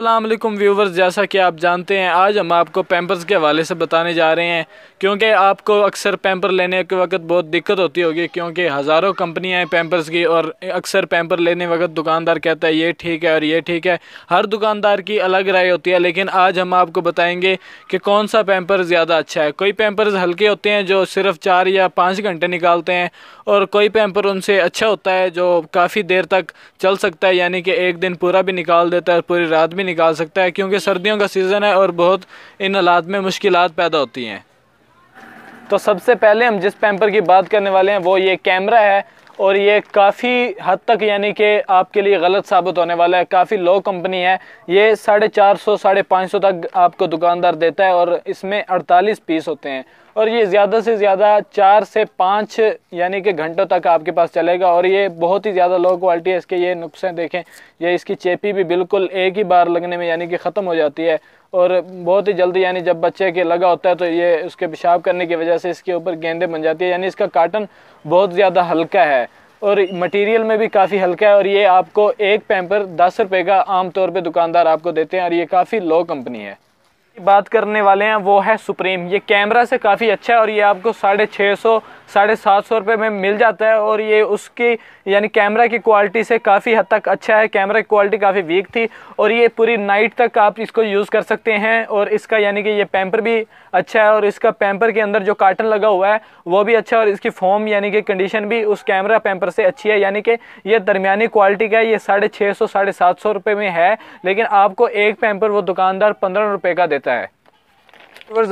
अस्सलाम वालेकुम व्यूवर्स, जैसा कि आप जानते हैं आज हम आपको पैम्पर्स के हवाले से बताने जा रहे हैं, क्योंकि आपको अक्सर पैम्पर लेने के वक्त बहुत दिक्कत होती होगी, क्योंकि हज़ारों कंपनियां हैं पैम्पर्स की। और अक्सर पैम्पर लेने वक्त दुकानदार कहता है ये ठीक है और ये ठीक है, हर दुकानदार की अलग राय होती है। लेकिन आज हम आपको बताएँगे कि कौन सा पैम्पर ज़्यादा अच्छा है। कोई पैम्पर्स हल्के होते हैं जो सिर्फ 4 या 5 घंटे निकालते हैं, और कोई पैम्पर उनसे अच्छा होता है जो काफ़ी देर तक चल सकता है, यानी कि एक दिन पूरा भी निकाल देता है और पूरी रात भी निकाल सकता है, क्योंकि सर्दियों का सीज़न है और बहुत इन हालात में मुश्किलात पैदा होती हैं। तो सबसे पहले हम जिस पैम्पर की बात करने वाले हैं वो ये कैमरा है, और ये काफ़ी हद तक यानी कि आपके लिए गलत साबित होने वाला है। काफ़ी लो कंपनी है ये, 450-550 तक आपको दुकानदार देता है, और इसमें 48 पीस होते हैं, और ये ज़्यादा से ज़्यादा 4 से 5 यानी कि घंटों तक आपके पास चलेगा। और ये बहुत ही ज़्यादा लो क्वालिटी है, इसके ये नुकसान देखें, ये इसकी चेपी भी बिल्कुल एक ही बार लगने में यानी कि ख़त्म हो जाती है, और बहुत ही जल्दी यानी जब बच्चे के लगा होता है तो ये उसके पेशाब करने की वजह से इसके ऊपर गेंदे बन जाती है। यानी इसका कार्टन बहुत ज़्यादा हल्का है और मटेरियल में भी काफ़ी हल्का है, और ये आपको एक पैम्पर 10 रुपये का आमतौर पे दुकानदार आपको देते हैं, और ये काफ़ी लो कंपनी है। बात करने वाले हैं वो है सुप्रीम। ये कैमरा से काफ़ी अच्छा है और ये आपको 650-750 रुपये में मिल जाता है, और ये उसकी यानी कैमरा की क्वालिटी से काफ़ी हद तक अच्छा है। कैमरा की क्वालिटी काफ़ी वीक थी, और ये पूरी नाइट तक आप इसको यूज़ कर सकते हैं, और इसका यानी कि ये पैम्पर भी अच्छा है, और इसका पैम्पर के अंदर जो कार्टन लगा हुआ है वो भी अच्छा है, और इसकी फॉर्म यानी कि कंडीशन भी उस कैमरा पैम्पर से अच्छी है। यानी कि ये दरमियानी क्वालिटी का ये 650-750 रुपये में है, लेकिन आपको एक पैम्पर वो दुकानदार 15 रुपये का देता है।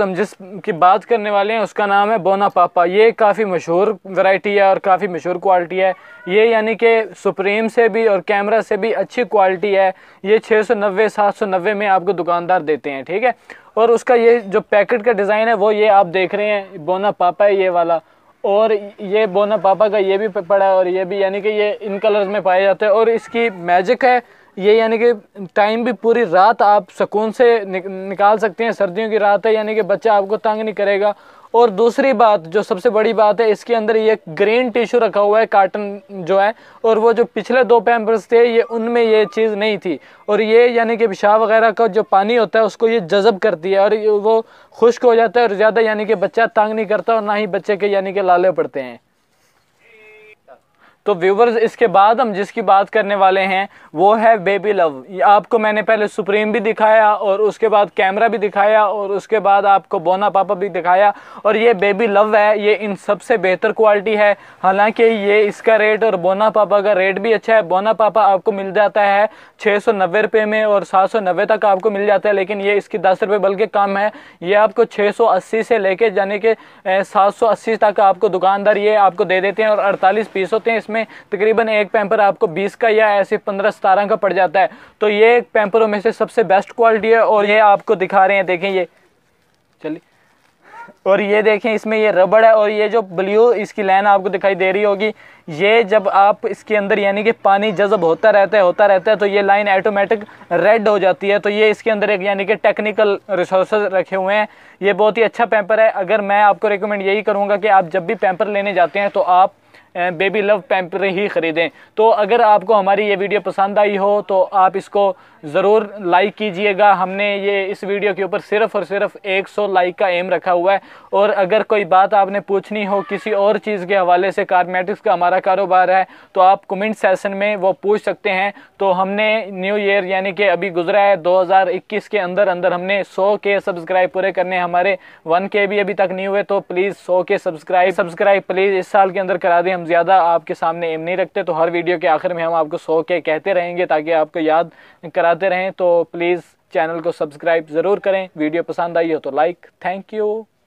हम जिसकी बात करने वाले हैं उसका नाम है बोना पापा। ये काफ़ी मशहूर वैरायटी है और काफ़ी मशहूर क्वालिटी है। ये यानी कि सुप्रीम से भी और कैमरा से भी अच्छी क्वालिटी है। ये 690-790 में आपको दुकानदार देते हैं, ठीक है। और उसका ये जो पैकेट का डिज़ाइन है वो ये आप देख रहे हैं, बोना पापा है ये वाला, और ये बोना पापा का ये भी पड़ा है, और ये भी यानी कि ये इन कलर्स में पाया जाता है। और इसकी मैजिक है ये, यानी कि टाइम भी पूरी रात आप सुकून से निकाल सकते हैं। सर्दियों की रात है यानी कि बच्चा आपको तंग नहीं करेगा। और दूसरी बात जो सबसे बड़ी बात है, इसके अंदर ये ग्रीन टिश्यू रखा हुआ है, कार्टन जो है, और वो जो पिछले 2 पैम्पर्स थे ये उनमें ये चीज़ नहीं थी, और ये यानी कि पेशाब वगैरह का जो पानी होता है उसको ये जज़ब करती है और वो खुश्क हो जाता है, और ज़्यादा यानी कि बच्चा तंग नहीं करता और ना ही बच्चे के यानी कि लाले पड़ते हैं। तो व्यूवर्स इसके बाद हम जिसकी बात करने वाले हैं वो है बेबी लव। आपको मैंने पहले सुप्रीम भी दिखाया और उसके बाद कैमरा भी दिखाया और उसके बाद आपको बोना पापा भी दिखाया, और ये बेबी लव है, ये इन सबसे बेहतर क्वालिटी है। हालांकि ये इसका रेट और बोना पापा का रेट भी अच्छा है। बोना पापा आपको मिल जाता है 690 रुपये में और 790 तक आपको मिल जाता है, लेकिन ये इसकी 10 रुपये बल्कि कम है। ये आपको 680 से लेके यानी कि 780 तक आपको दुकानदार ये आपको दे देते हैं, और 48 पीस होते हैं। इसमें तकरीबन एक पैम्पर आपको 20 का या ऐसे 15-17 का पड़ जाता है। तो ये पैम्परों में से सबसे बेस्ट क्वालिटी है, और ये आपको दिखा रहे हैं, देखें ये चलिए, और ये देखें इसमें ये रबड़ है, और ये जो ब्लू इसकी लाइन आपको दिखाई दे रही होगी, ये जब आप इसके अंदर यानी कि पानी जज़ब होता रहता है तो ये लाइन ऑटोमेटिक रेड हो जाती है। तो ये इसके अंदर एक यानी कि टेक्निकल रिसोर्सेज रखे हुए हैं। ये बहुत ही अच्छा पैम्पर है। अगर मैं आपको रिकमेंड यही करूँगा कि आप जब भी पैम्पर लेने जाते हैं तो आप बेबी लव पैम्पर ही ख़रीदें। तो अगर आपको हमारी ये वीडियो पसंद आई हो तो आप इसको ज़रूर लाइक कीजिएगा। हमने ये इस वीडियो के ऊपर सिर्फ़ और सिर्फ 100 लाइक का एम रखा हुआ है, और अगर कोई बात आपने पूछनी हो किसी और चीज़ के हवाले से, कॉस्मेटिक्स का हमारा कारोबार है, तो आप कमेंट सेशन में वो पूछ सकते हैं। तो हमने न्यू ईयर यानी कि अभी गुजरा है 2021 के अंदर अंदर हमने 100K सब्सक्राइब पूरे करने, हमारे 1K भी अभी तक नहीं हुए, तो प्लीज़ 100K सब्सक्राइब प्लीज़ इस साल के अंदर करा दें। हम ज़्यादा आपके सामने एम नहीं रखते, तो हर वीडियो के आखिर में हम आपको 100K कहते रहेंगे ताकि आपको याद कराते रहें। तो प्लीज़ चैनल को सब्सक्राइब ज़रूर करें। वीडियो पसंद आई हो तो लाइक। Thank you.